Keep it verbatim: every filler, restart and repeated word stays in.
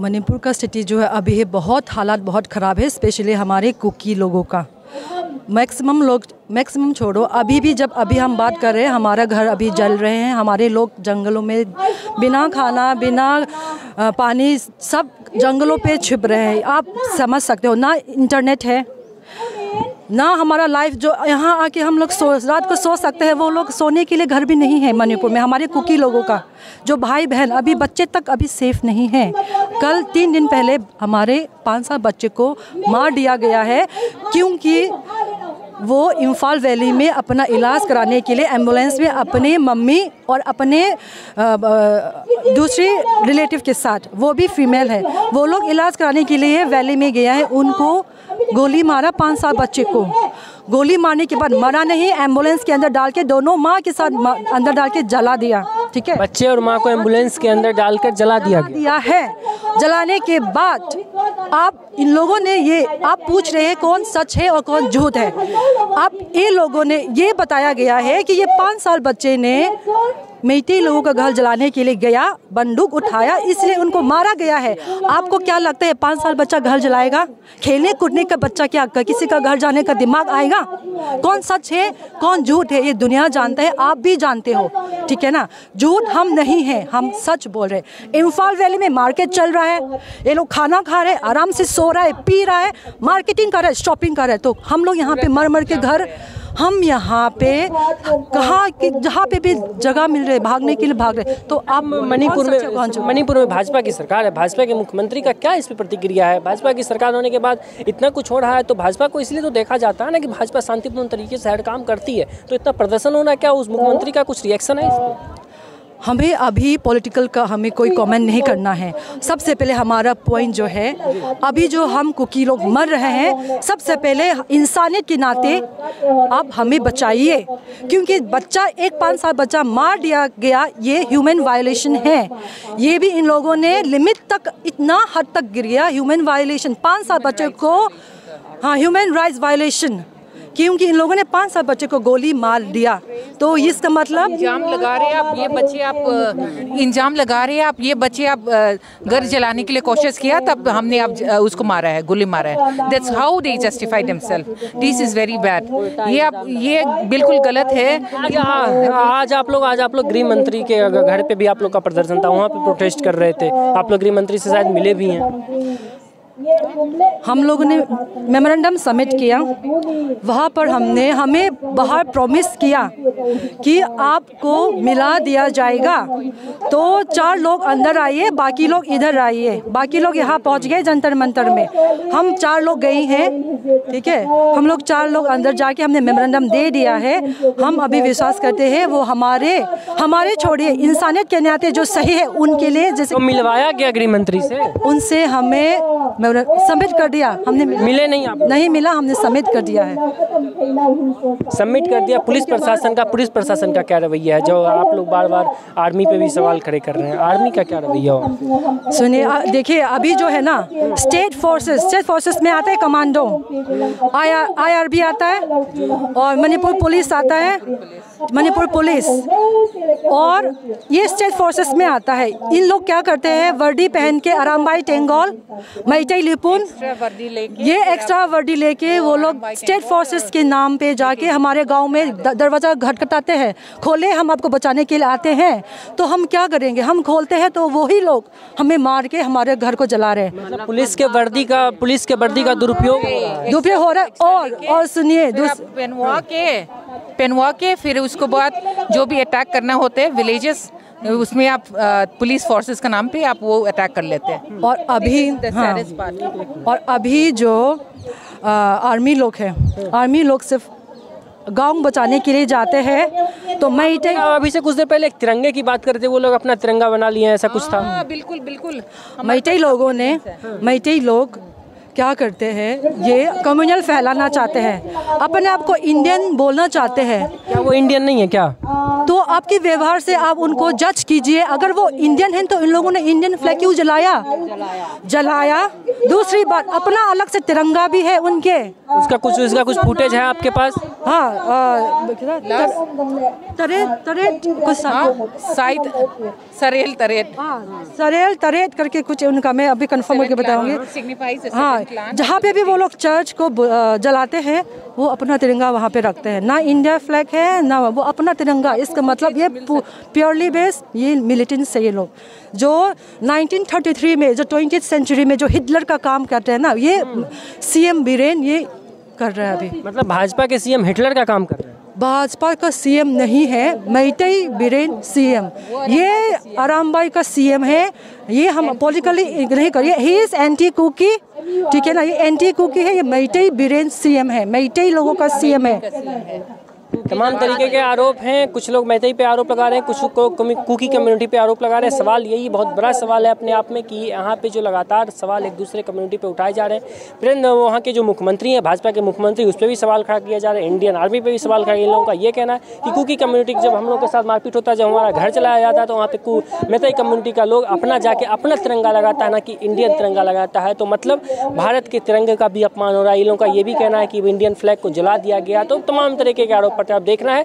मणिपुर का स्थिति जो है अभी है बहुत हालात बहुत ख़राब है, स्पेशली हमारे कुकी लोगों का। मैक्सिमम लोग मैक्सिमम छोड़ो, अभी भी जब अभी हम बात कर रहे हैं हमारा घर अभी जल रहे हैं, हमारे लोग जंगलों में बिना खाना बिना पानी सब जंगलों पे छिप रहे हैं। आप समझ सकते हो, ना इंटरनेट है ना हमारा लाइफ, जो यहाँ आके हम लोग सो रात को सो सकते हैं, वो लोग सोने के लिए घर भी नहीं है मणिपुर में। हमारे कुकी लोगों का जो भाई बहन अभी बच्चे तक अभी सेफ नहीं है। कल तीन दिन पहले हमारे पाँच सात बच्चे को मार दिया गया है, क्योंकि वो इम्फाल वैली में अपना इलाज कराने के लिए एम्बुलेंस में अपने मम्मी और अपने दूसरे रिलेटिव के साथ, वो भी फीमेल है, वो लोग इलाज कराने के लिए वैली में गया है। उनको गोली मारा, पाँच सात बच्चे को गोली मारने के बाद मरा नहीं, एम्बुलेंस के अंदर डाल के दोनों माँ के साथ अंदर डाल के जला दिया। ठीक है, बच्चे और माँ को एम्बुलेंस के अंदर डालकर जला दिया दिया है। जलाने के बाद आप इन लोगों ने ये आप पूछ रहे हैं कौन सच है और कौन झूठ है। आप ये लोगों ने ये बताया गया है कि ये पाँच साल बच्चे ने मैतेई लोगों का घर जलाने के लिए गया, बंदूक उठाया, इसलिए उनको मारा गया है। आपको क्या लगता है पाँच साल बच्चा घर जलाएगा? खेलने कूदने का बच्चा क्या किसी का घर जाने का दिमाग आएगा? कौन सच है कौन झूठ है ये दुनिया जानता है, आप भी जानते हो। ठीक है ना, झूठ हम नहीं हैं, हम सच बोल रहे हैं। इम्फाल वैली में मार्केट चल रहा है, ये लोग खाना खा रहे, आराम से सो रहा है, पी रहा है, मार्केटिंग कर रहा है, शॉपिंग कर रहा है। तो हम लोग यहाँ पे मर मर के घर, हम यहाँ पे कहाँ कि जहाँ पे भी जगह मिल रही है भागने के लिए भाग रहे। तो आप मणिपुर में मणिपुर में भाजपा की सरकार है, भाजपा के मुख्यमंत्री का क्या इस पर प्रतिक्रिया है? भाजपा की सरकार होने के बाद इतना कुछ हो रहा है, तो भाजपा को इसलिए तो देखा जाता है ना कि भाजपा शांतिपूर्ण तरीके से हर काम करती है, तो इतना प्रदर्शन होना, क्या उस मुख्यमंत्री का कुछ रिएक्शन है? हमें अभी पॉलिटिकल का हमें कोई कमेंट नहीं करना है। सबसे पहले हमारा पॉइंट जो है, अभी जो हम कुकी लोग मर रहे हैं, सबसे पहले इंसानियत के नाते आप हमें बचाइए, क्योंकि बच्चा एक पाँच साल बच्चा मार दिया गया, ये ह्यूमन वायलेशन है। ये भी इन लोगों ने लिमिट तक इतना हद तक गिर गया, ह्यूमन वायलेशन पाँच साल बच्चे को, हाँ ह्यूमन राइट्स वायलेशन, क्योंकि इन लोगों ने पाँच साल बच्चे को गोली मार दिया। तो इसका मतलब इंजाम लगा रहे आप ये बच्चे आप इंजाम लगा रहे हैं आप ये बच्चे आप घर जलाने के लिए कोशिश किया, तब हमने आप उसको मारा है, गोली मारा है। That's how they justify themselves. This is very bad. ये आप ये बिल्कुल गलत है। आज आप लोग आज आप लोग गृह मंत्री के घर पे भी आप लोग का प्रदर्शन था, वहाँ पे प्रोटेस्ट कर रहे थे, आप लोग गृह मंत्री से शायद मिले भी हैं। हम लोगों ने मेमोरेंडम सबमिट किया, वहाँ पर हमने हमें बाहर प्रॉमिस किया कि आपको मिला दिया जाएगा। तो चार लोग अंदर आइए, बाकी लोग इधर आइए, बाकी लोग यहाँ पहुँच गए जंतर मंतर में, हम चार लोग गए हैं। ठीक है, हम लोग चार लोग अंदर जाके हमने मेमोरेंडम दे दिया है। हम अभी विश्वास करते हैं वो हमारे हमारे छोड़िए इंसानियत के नाते जो सही है उनके लिए, जैसे तो मिलवाया गया गृह मंत्री से, उनसे हमें सबमिट कर दिया। हमने मिले नहीं, आप नहीं मिला, हमने सबमिट कर दिया है, सबमिट कर दिया। पुलिस प्रशासन का पुलिस प्रशासन का क्या रवैया है? जो आप लोग बार बार आर्मी पे भी सवाल खड़े कर रहे हैं, आर्मी का क्या रवैया हो? सुनिए, देखिए अभी जो है ना स्टेट फोर्सेस स्टेट फोर्सेस में आता है commando, I I R B आता है, और मणिपुर पुलिस आता है, मणिपुर पुलिस, और ये स्टेट फोर्सेस में आता है। इन लोग क्या करते हैं, वर्दी पहन के अरांबाई टेंगोल मैतेई लिपुन ये एक्स्ट्रा वर्दी लेके वो लोग स्टेट फोर्सेस के नाम पे जाके हमारे गांव में दरवाजा खटखटाते हैं, खोले हम आपको बचाने के लिए आते हैं, तो हम क्या करेंगे? हम खोलते हैं तो वही लोग हमें मार के हमारे घर को जला रहे हैं। पुलिस के वर्दी का पुलिस के वर्दी का दुरुपयोग दुरुपयोग हो रहा है। और और सुनिए, पेनवा के पेनवा के फिर उसके बाद जो भी अटैक करना होते हैं विलेजेस, उसमें आप पुलिस फोर्सेस का नाम पे आप वो अटैक कर लेते हैं। और अभी हाँ, और अभी जो आ, आर्मी लोग हैं, आर्मी लोग सिर्फ गांव बचाने के लिए जाते हैं। तो मैं अभी से कुछ देर पहले एक तिरंगे की बात करते, वो लोग अपना तिरंगा बना लिए, ऐसा कुछ था। बिल्कुल बिल्कुल, मैतेई लोगों ने मैतेई लोग क्या करते हैं, ये कम्युनल फैलाना चाहते हैं, अपने आप को इंडियन बोलना चाहते हैं। क्या वो इंडियन नहीं है क्या? तो आपके व्यवहार से आप उनको जज कीजिए। अगर वो इंडियन हैं तो इन लोगों ने इंडियन फ्लैग क्यों जलाया जलाया दूसरी बात अपना अलग से तिरंगा भी है उनके, उसका कुछ इसका कुछ फुटेज है आपके पास? हाँ तरेट तरेट कुछ साइड सरेल तरेट हाँ सरेल तरेट करके कुछ उनका, मैं अभी कंफर्म करके बताऊंगी। हाँ जहाँ पे भी वो लोग चर्च को जलाते हैं वो अपना तिरंगा वहाँ पे रखते हैं, ना इंडिया फ्लैग है ना वो अपना तिरंगा। इसका मतलब ये प्योरली बेस्ड ये मिलिटेंट्स है, ये लोग जो नाइनटीन थर्टी थ्री में जो ट्वेंटी सेंचुरी में जो हिटलर का काम करते हैं ना, ये सीएम बिरेन ये कर रहे हैं अभी। मतलब भाजपा के सीएम हिटलर का काम कर रहे हैं? भाजपा का सीएम नहीं है, मैतेई बिरेन सीएम, ये अरांबाई का सीएम है। ये हम पॉलिटिकली नहीं करिए, ही इज एंटी कुकी, ठीक है ना, ये एंटी कुकी है। ये मैतेई बिरेन सीएम है, मैतेई लोगों का सीएम है। तमाम तरीके के आरोप हैं, कुछ लोग मैतेई पे आरोप लगा रहे हैं, कुछ को कुकी कम्युनिटी पे आरोप लगा रहे हैं। सवाल यही बहुत बड़ा सवाल है अपने आप में कि यहाँ पे जो लगातार सवाल एक दूसरे कम्युनिटी पे उठाए जा रहे हैं। फिर वहाँ के जो मुख्यमंत्री हैं भाजपा के मुख्यमंत्री, उस पर भी सवाल खड़ा किया जा रहा है, इंडियन आर्मी पर भी सवाल खड़ा। इन लोगों का ये कहना है कि कुकी कम्युनिटी जब हम लोग के साथ मारपीट होता है, जब हमारा घर चलाया जाता है, तो वहाँ पर मैतेई कम्युनिटी का लोग अपना जाके अपना तिरंगा लगाता है, ना कि इंडियन तिरंगा लगाता है। तो मतलब भारत के तिरंगे का भी अपमान हो रहा है। इन लोगों का ये भी कहना है कि इंडियन फ्लैग को जला दिया गया। तो तमाम तरीके के आरोप आप देखना है।